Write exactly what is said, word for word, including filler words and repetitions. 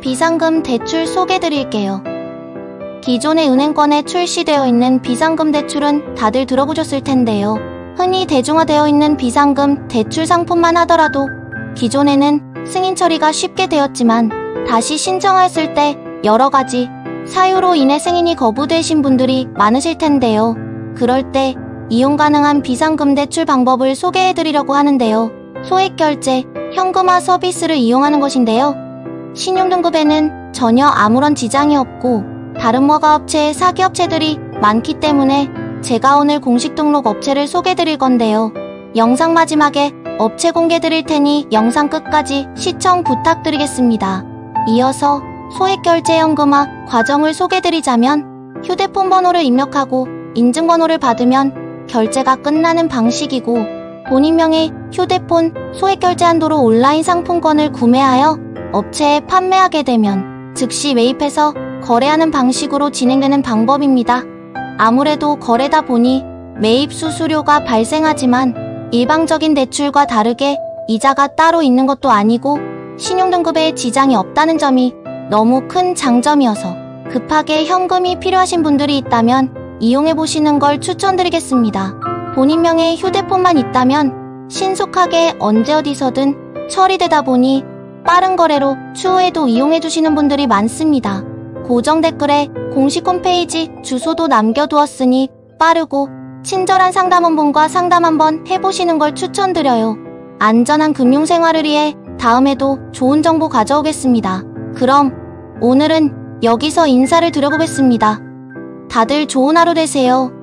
비상금 대출 소개드릴게요. 기존의 은행권에 출시되어 있는 비상금 대출은 다들 들어보셨을 텐데요. 흔히 대중화되어 있는 비상금 대출 상품만 하더라도 기존에는 승인 처리가 쉽게 되었지만 다시 신청했을 때 여러 가지 사유로 인해 승인이 거부되신 분들이 많으실 텐데요. 그럴 때 이용 가능한 비상금 대출 방법을 소개해드리려고 하는데요. 소액 결제, 현금화 서비스를 이용하는 것인데요. 신용등급에는 전혀 아무런 지장이 없고 다른 모가업체의 사기업체들이 많기 때문에 제가 오늘 공식 등록 업체를 소개해드릴 건데요. 영상 마지막에 업체 공개드릴 테니 영상 끝까지 시청 부탁드리겠습니다. 이어서 소액 결제 현금화 과정을 소개해드리자면 휴대폰 번호를 입력하고 인증번호를 받으면 결제가 끝나는 방식이고 본인 명의 휴대폰 소액 결제 한도로 온라인 상품권을 구매하여 업체에 판매하게 되면 즉시 매입해서 거래하는 방식으로 진행되는 방법입니다. 아무래도 거래다 보니 매입 수수료가 발생하지만 일방적인 대출과 다르게 이자가 따로 있는 것도 아니고 신용등급에 지장이 없다는 점이 너무 큰 장점이어서 급하게 현금이 필요하신 분들이 있다면 이용해보시는 걸 추천드리겠습니다. 본인 명의 휴대폰만 있다면 신속하게 언제 어디서든 처리되다 보니 빠른 거래로 추후에도 이용해주시는 분들이 많습니다. 고정 댓글에 공식 홈페이지 주소도 남겨두었으니 빠르고 친절한 상담원분과 상담 한번 해보시는 걸 추천드려요. 안전한 금융생활을 위해 다음에도 좋은 정보 가져오겠습니다. 그럼 오늘은 여기서 인사를 드려보겠습니다. 다들 좋은 하루 되세요.